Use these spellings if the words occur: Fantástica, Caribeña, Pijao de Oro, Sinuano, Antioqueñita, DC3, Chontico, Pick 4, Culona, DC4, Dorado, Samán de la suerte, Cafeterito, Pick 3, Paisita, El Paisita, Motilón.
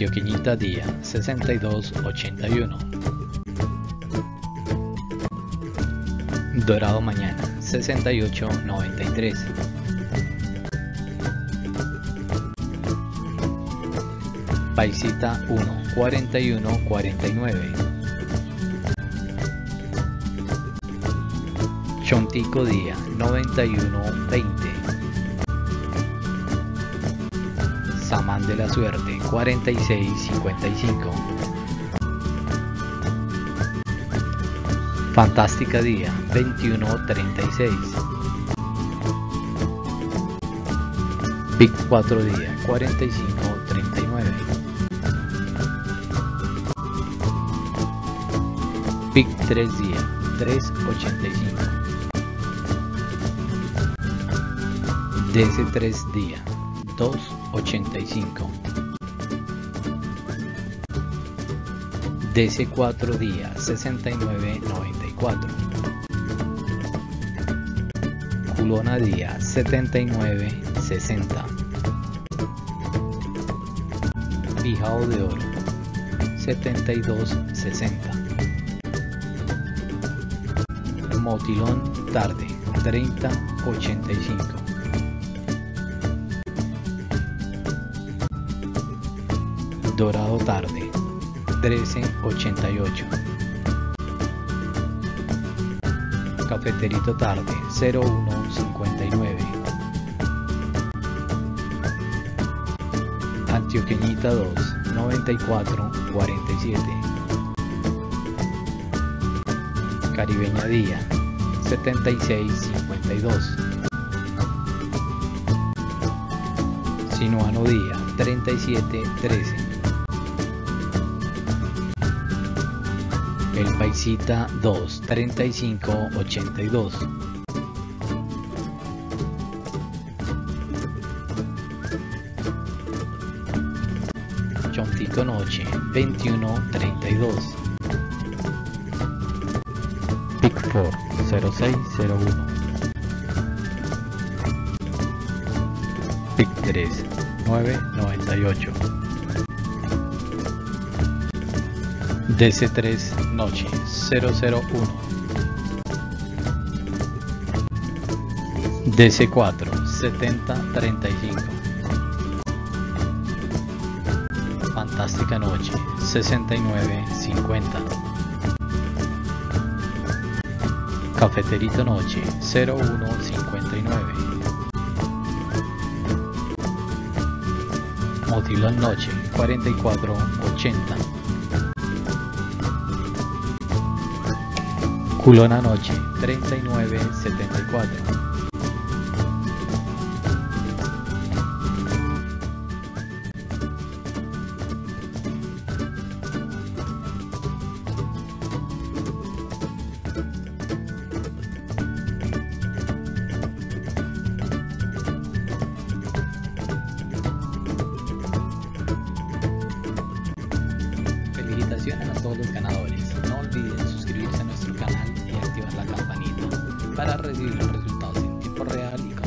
Antioqueñita día 6281. Dorado mañana 6893. Paisita 14149. Chontico día 9120. Samán de la suerte 4655. Fantástica día 2136. Pick 4 día 4539. Pick 3 día 385. DC3 día 285. DC4 día 6994. Culona día 7960. Pijao de Oro 7260. Motilón tarde 3085. Dorado tarde 1388. Cafeterito tarde 0159. Antioqueñita 2 9447. Caribeña día 7652. Sinuano día 3713. El Paisita 2 3582. Chontico noche 2132. Pick 4 0601. Pick 3 998. DC3 noche 001. DC4 7035. Fantástica noche 6950. Cafeterito noche 0159. Motilón noche 4480. Culona noche 3974. Felicitaciones a todos los ganadores. No olviden suscribirse a nuestro canal y activar la campanita para recibir los resultados en tiempo real.